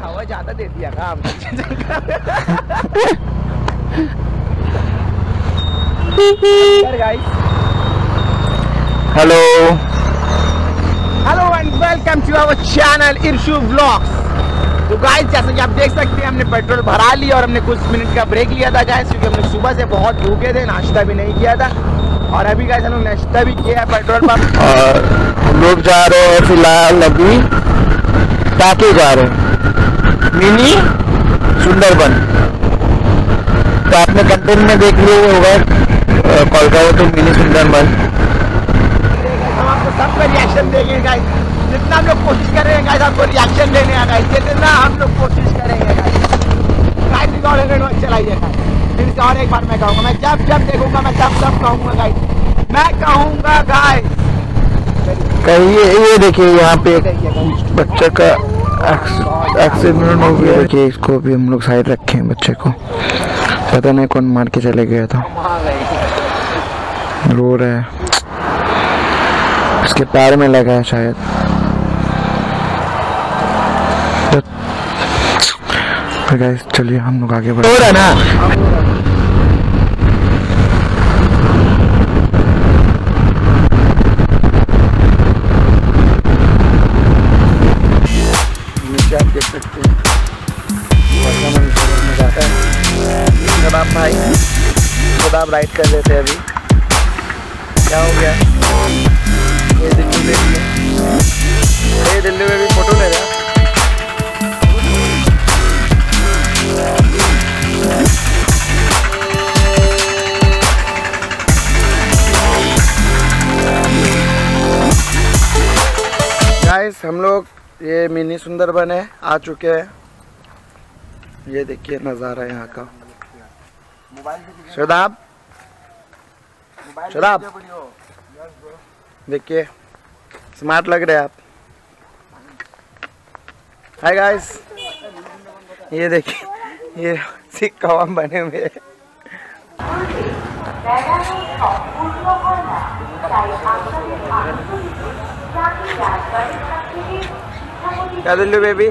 हवा ज्यादा दे दिया ना guys. Hello hello and welcome to our channel Irshu vlogs. तो गाइस जैसा कि आप देख सकते हैं हमने पेट्रोल भरा लिया और हमने कुछ मिनट का ब्रेक लिया था गाइस, क्योंकि हमने सुबह से बहुत भूखे थे, नाश्ता भी नहीं किया था। और अभी गाइस हम लोग नाश्ता भी किया है पेट्रोल पंप और लोग जा रहे हैं फिलहाल अभी टाके जा रहे हैं मिनी सुंदरबन। तो आपने कंटेंट में देख लिया होगा कोलकाता तो मिनी सुंदरबन। हम आपको सबका रिएक्शन देंगे गाइस, जितना हम लोग कोशिश कर रहे हैं गाइस आपको रिएक्शन देने आ गाइस, जितना हम लोग कोशिश करेंगे गाइस। रिकॉर्ड चलाइए गाइस, और एक बार मैं कहूँगा, मैं जब जब देखूंगा मैं तब तब कहूँगा गाइस, मैं कहूँगा गाइस। कहिए ये देखिए यहाँ पे बच्चे का एक्सीडेंट हो गया कि इसको भी हम लोग साइड रखे हैं। बच्चे को पता नहीं कौन मार के चले गया था, रो रहा है, इसके पैर में लगा है शायद। तो गाइस चलिए हम लोग आगे बढ़ते हैं ना। भाई खुद आप राइड कर लेते हैं, अभी क्या हो गया ये दिल्ली में भी, ये दिल्ली में भी फोटो ले रहा है। गाइस हम लोग ये मिनी सुंदरबन है आ चुके हैं, ये देखिए नज़ारा यहाँ का। शदाब शदाब देखिए स्मार्ट लग रहे हैं आप। हाय गाइस, ये देखिए ये सिख कवाम बने हुए हैं। क्या दिल्लू बेबी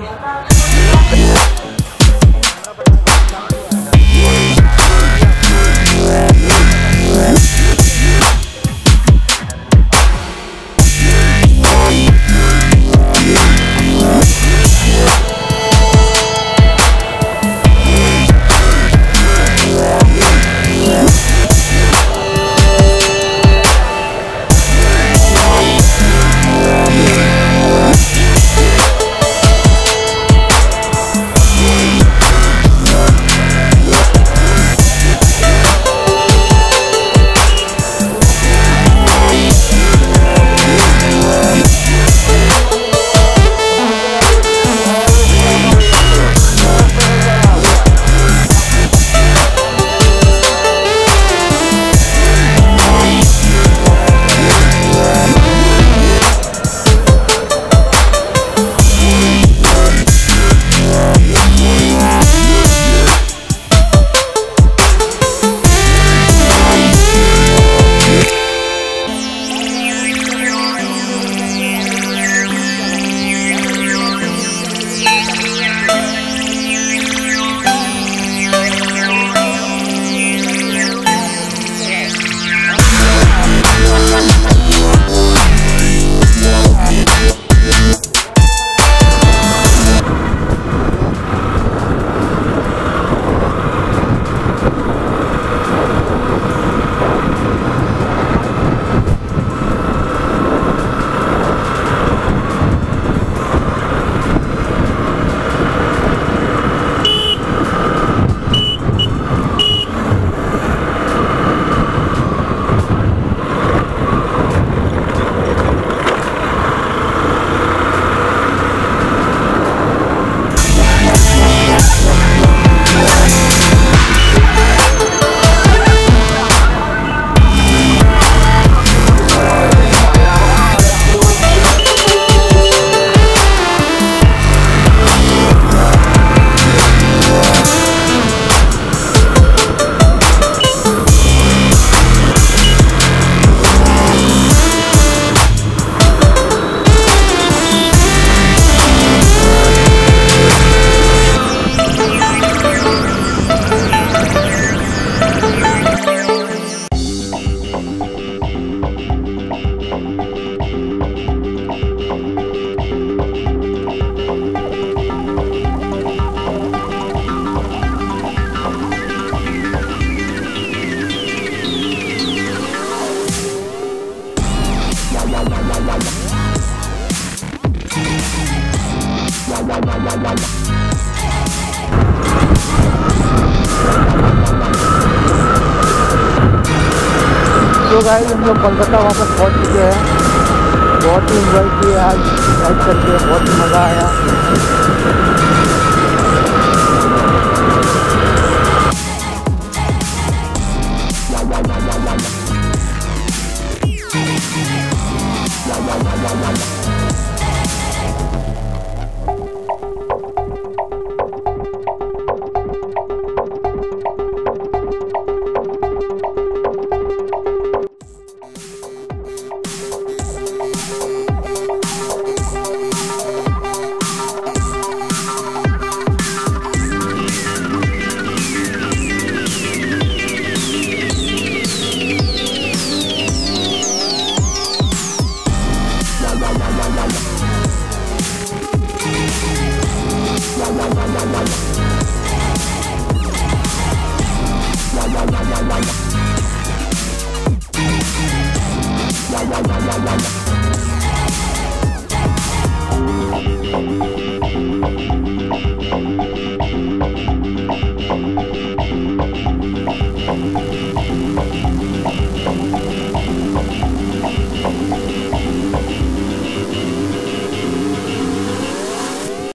तो गाइस हम लोग कोलकाता वापस पहुंच चुके हैं। बहुत ही इन्जॉय किया आज राइड करके, बहुत ही मज़ा आया।